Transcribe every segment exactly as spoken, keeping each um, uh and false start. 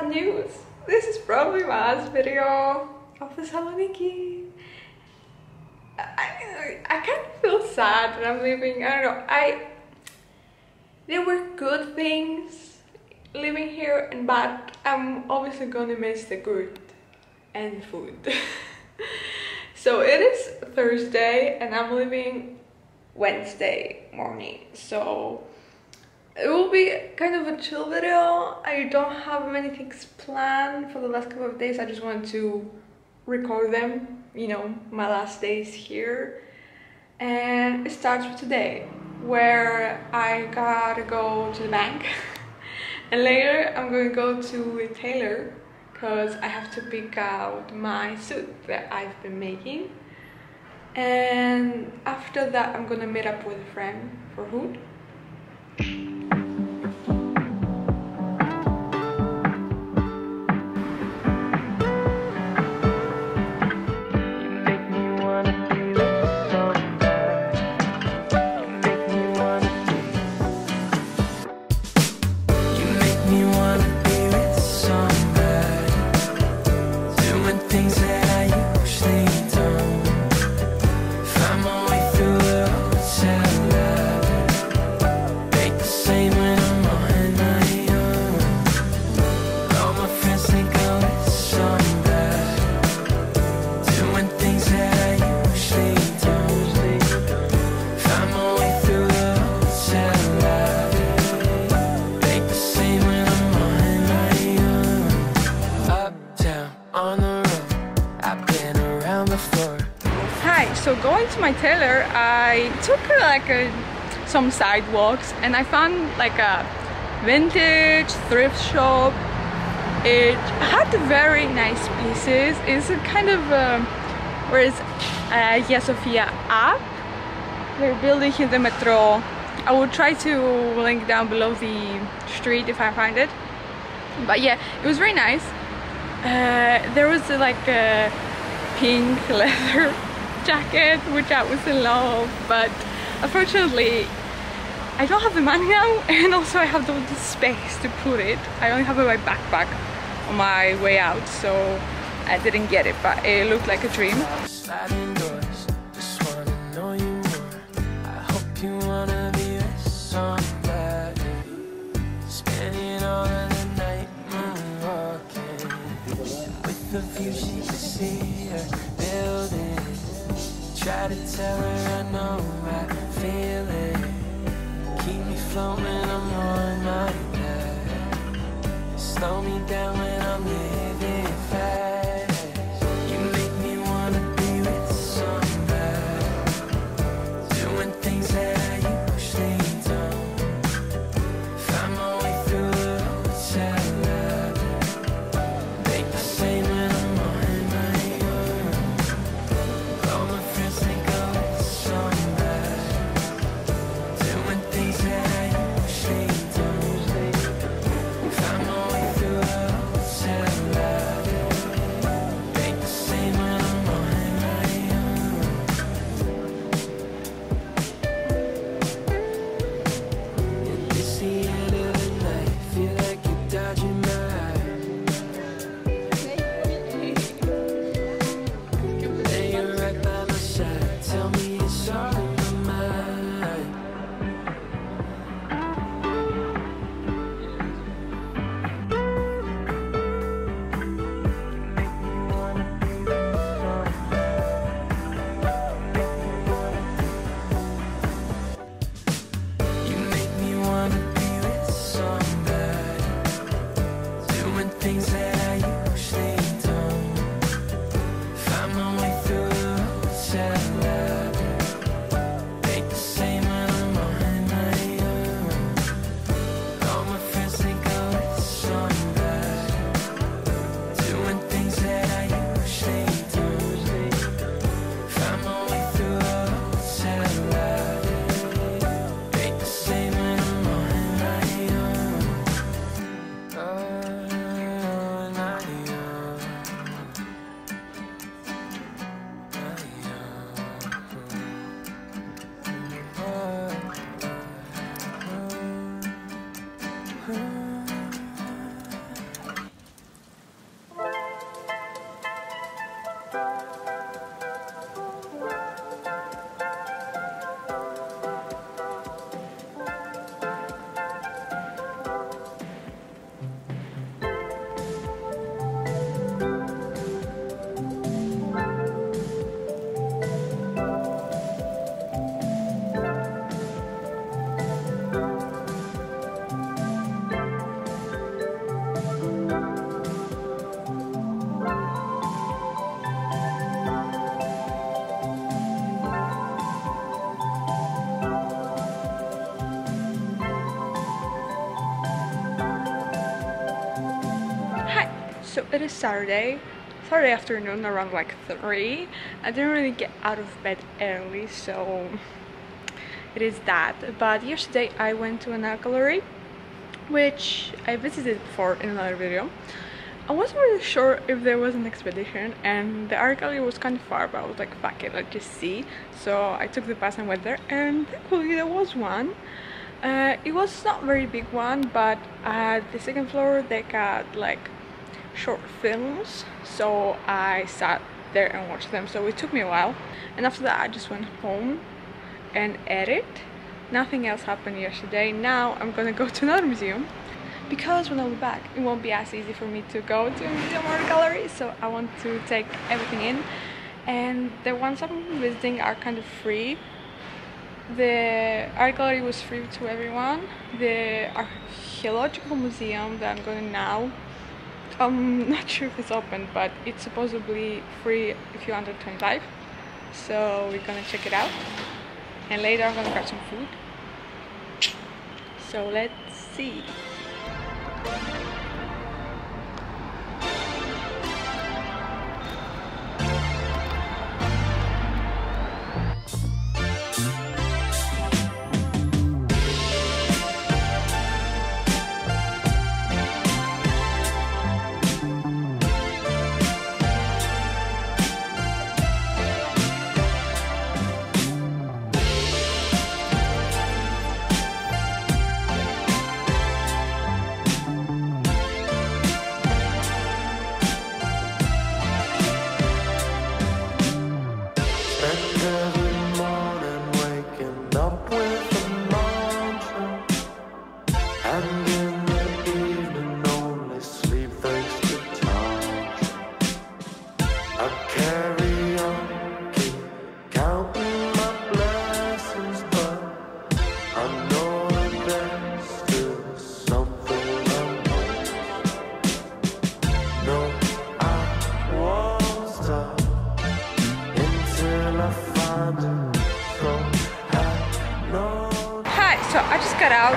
sad news. This is probably my last video of Thessaloniki. I, I kind of feel sad when I'm leaving. I don't know. I There were good things living here, and but I'm obviously gonna miss the good and food. So it is Thursday and I'm leaving Wednesday morning, so it will be kind of a chill video. I don't have many things planned for the last couple of days. I just want to record them, you know, my last days here. And it starts with today, where I gotta go to the bank. And later I'm gonna go to the tailor, because I have to pick out my suit that I've been making. And after that I'm gonna meet up with a friend for food. So going to my tailor, I took like a, some sidewalks, and I found like a vintage thrift shop. It had very nice pieces. It's a kind of um, where is uh, Hagia Sophia up. They're building in the metro. I will try to link down below the street if I find it. But yeah, it was very nice. Uh, there was uh, like a pink leather jacket, which I was in love, but unfortunately I don't have the money now, and also I have the space to put it. I only have my backpack on my way out, so I didn't get it, but it looked like a dream. Try to tell her I know I feel it. Keep me floating, I'm on my back. Slow me down when I'm living fast. You make me wanna be with somebody, doing things that I usually don't. Find my way through the hotel lobby. Make the same when I'm on my own. All my friends I It is Saturday, Saturday afternoon around like three. I didn't really get out of bed early, so it is that. But yesterday I went to an art gallery, which I visited before in another video. I wasn't really sure if there was an expedition, and the art gallery was kind of far, but I was like, fuck it, let's just see. So I took the bus and went there, and thankfully there was one. Uh, it was not a very big one, but at the second floor they got like short films, so I sat there and watched them, so it took me a while. And after that I just went home and edit. Nothing else happened yesterday. Now I'm gonna go to another museum, because when I'll be back it won't be as easy for me to go to a museum or a gallery, so I want to take everything in. And the ones I'm visiting are kind of free. The art gallery was free to everyone. The Archaeological Museum that I'm going to now, I'm not sure if it's open, but it's supposedly free if you're under twenty-five. So we're going to check it out. And later I'm going to grab some food. So let's see.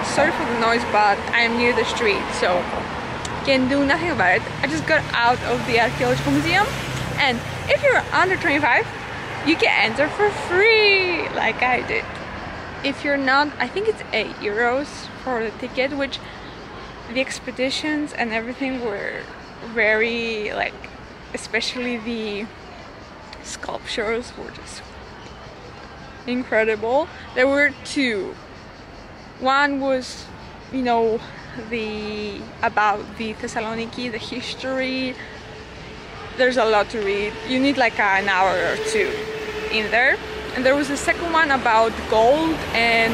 Sorry for the noise, but I am near the street, so can do nothing about it. I just got out of the archaeological museum, and if you're under twenty-five, you can enter for free, like I did. If you're not, I think it's eight euros for the ticket, which the expeditions and everything were very like, especially the sculptures were just incredible. There were two. One was, you know, the about the Thessaloniki, the history. There's a lot to read. You need like an hour or two in there. And there was the second one about gold and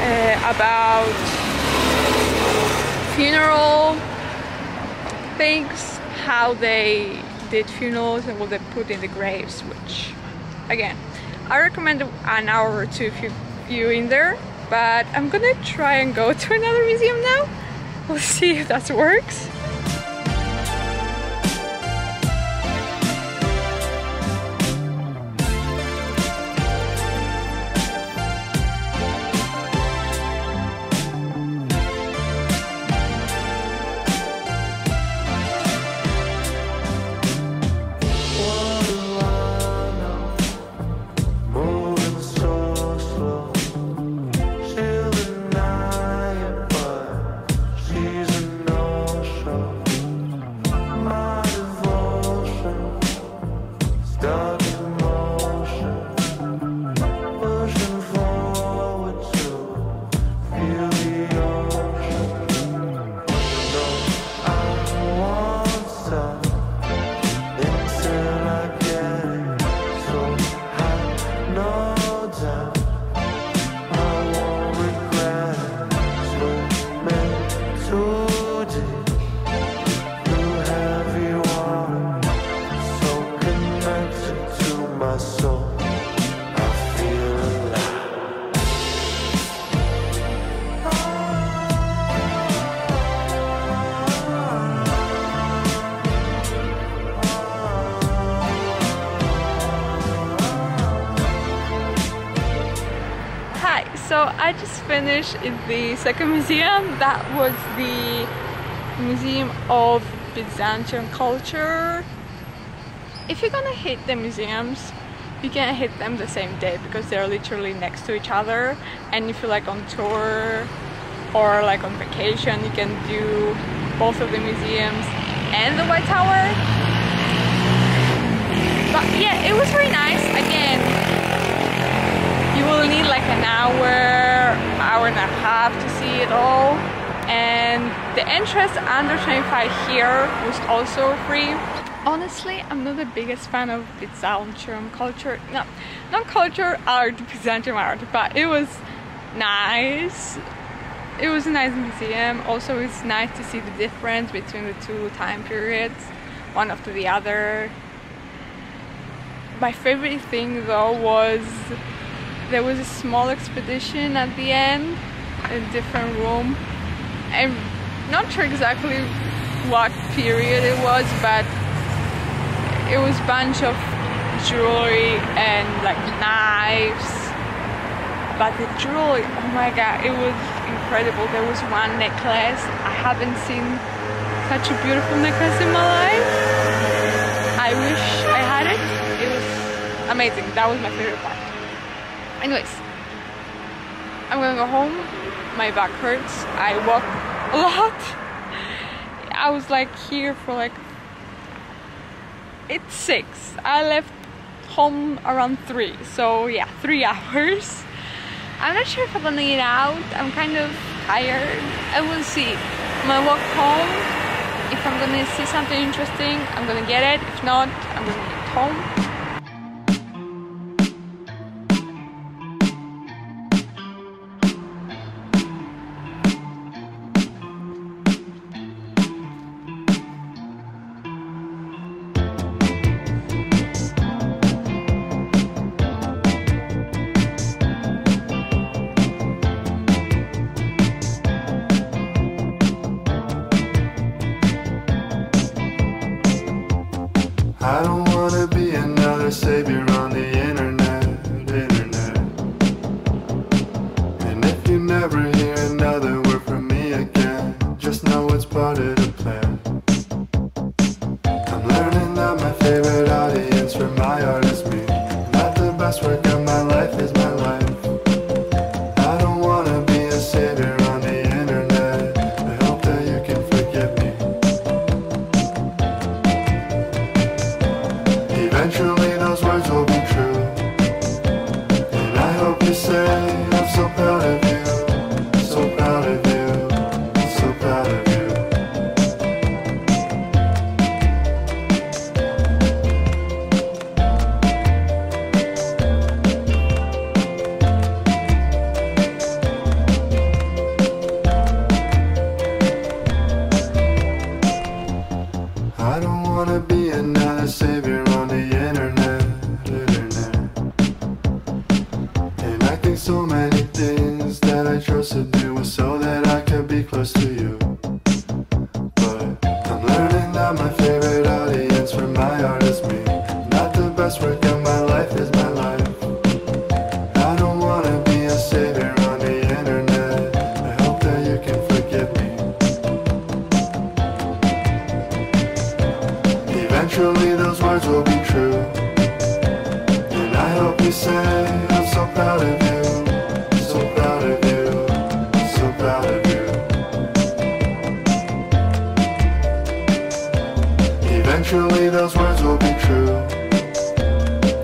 uh, about funeral things, how they did funerals and what they put in the graves, which, again, I recommend an hour or two if you you in there. But I'm gonna try and go to another museum now. We'll see if that works. So I just finished the second museum. That was the Museum of Byzantine culture. If you're gonna hit the museums, you can't hit them the same day because they're literally next to each other. And if you're like on tour or like on vacation, you can do both of the museums and the White Tower. But yeah, it was very nice. Again, you will need like an hour, hour and a half to see it all. And the entrance under twenty-five here was also free. Honestly, I'm not the biggest fan of Byzantium culture. No, not culture, art, Byzantium art, but it was nice. It was a nice museum. Also, it's nice to see the difference between the two time periods, one after the other. My favorite thing though was there was a small expedition at the end, a different room. I'm not sure exactly what period it was, but it was a bunch of jewelry and like knives, but the jewelry, oh my god, it was incredible. There was one necklace, I haven't seen such a beautiful necklace in my life. I wish I had it. It was amazing. That was my favorite part. Anyways, I'm gonna go home. My back hurts. I walk a lot. I was like here for like it's six. I left home around three, so yeah, three hours. I'm not sure if I'm gonna eat out. I'm kind of tired. I will see. My walk home, if I'm gonna see something interesting, I'm gonna get it. If not, I'm gonna get home. I don't wanna be another savior on the internet, internet. And if you never hear another word from me again, just know it's part of the plan. I'm learning that my favorite audience for my art is me. Not the best work of my life is my life. I don't wanna be a savior on the internet. I hope that you can forgive me. Eventually those words will be true, and I hope you say I'm so proud of you, so proud of you, so proud of you. I don't wanna be another savior on the internet, internet. And I think so many things that I chose to do was so that I could be close to you. But I'm learning that my favorite audience for my art is me. Not the best work of my life is my life. I don't wanna be a savior on the internet. I hope that you can forgive me. Eventually those words will be true, and I hope you say I'm so proud of you, so proud of you, so proud of you. Eventually those words will be true,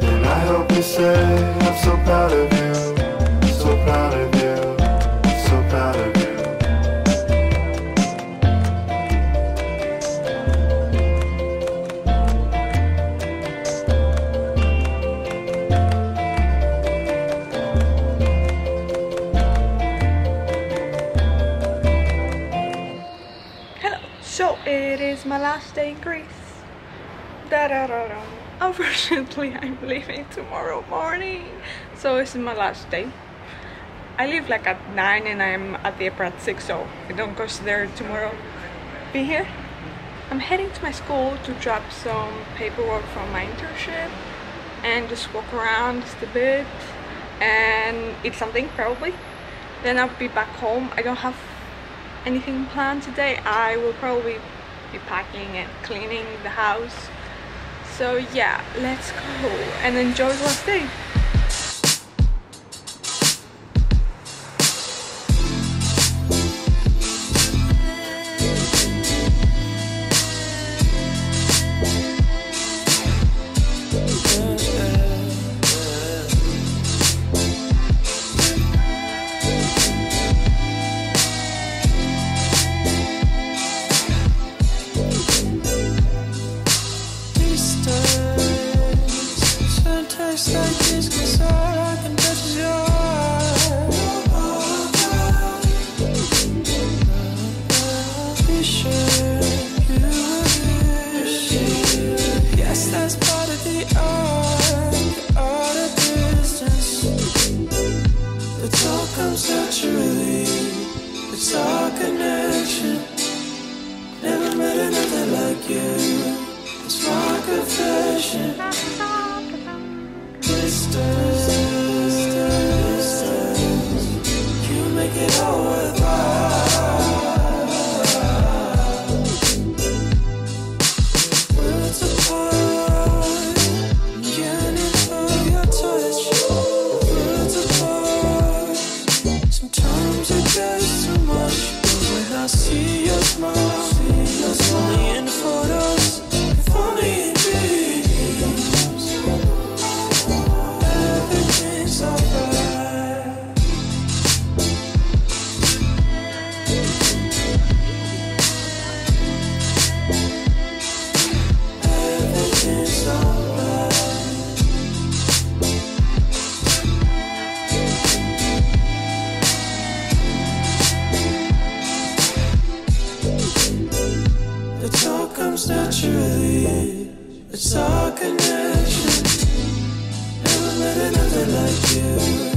and I hope you say I'm so proud of you, so proud of you, so proud of you. It is my last day in Greece. Da da da da. Unfortunately, I'm leaving tomorrow morning, so it's my last day. I leave like at nine and I'm at the airport at six, so I don't consider tomorrow being here. I'm heading to my school to drop some paperwork from my internship and just walk around just a bit and eat something probably. Then I'll be back home. I don't have anything planned today. I will probably be packing and cleaning the house. So yeah, let's go and enjoy the last day. It's our connection. Never met another like you.